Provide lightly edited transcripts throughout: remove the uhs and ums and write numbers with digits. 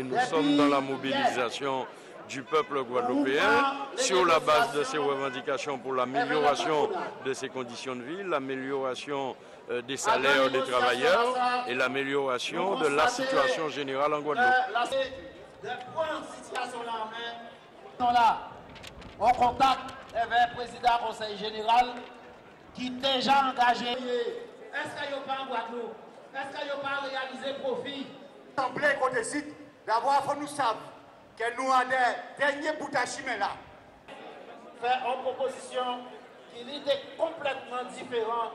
et nous sommes dans la mobilisation du peuple guadeloupéen sur la base de ses revendications pour l'amélioration de ses conditions de vie, l'amélioration des salaires des travailleurs et l'amélioration de la situation générale en Guadeloupe. On contacte le président du Conseil général qui est déjà engagé. Est-ce qu'il n'y a pas en Guadeloupe? Est-ce qu'il n'y a pas réalisé profit? L'Assemblée qu'on décide d'avoir, faut nous savoir que nous avons des derniers bouts à chimer là. Faire une proposition qui était complètement différente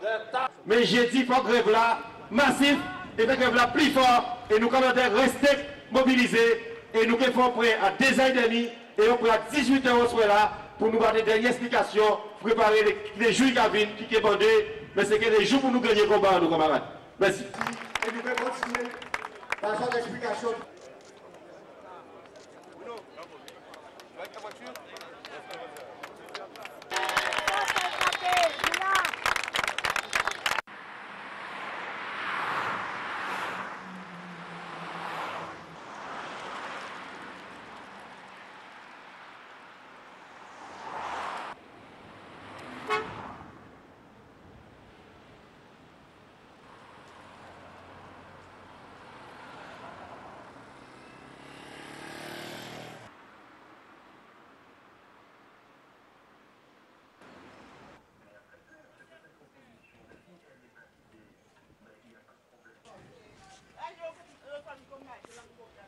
de ta. Mais j'ai dit pour grève là, massif, et de grève là plus fort, et nous devons rester mobilisés, et nous sommes prêts à 2 ans et demi. Et on prend 18 heures au soir là pour nous donner des dernières explications, préparer les jours qui viennent, qui sont bandés, mais c'est que les jours pour nous gagner le combat, nos camarades. Merci. Et nous devons continuer par son explication. Thank you.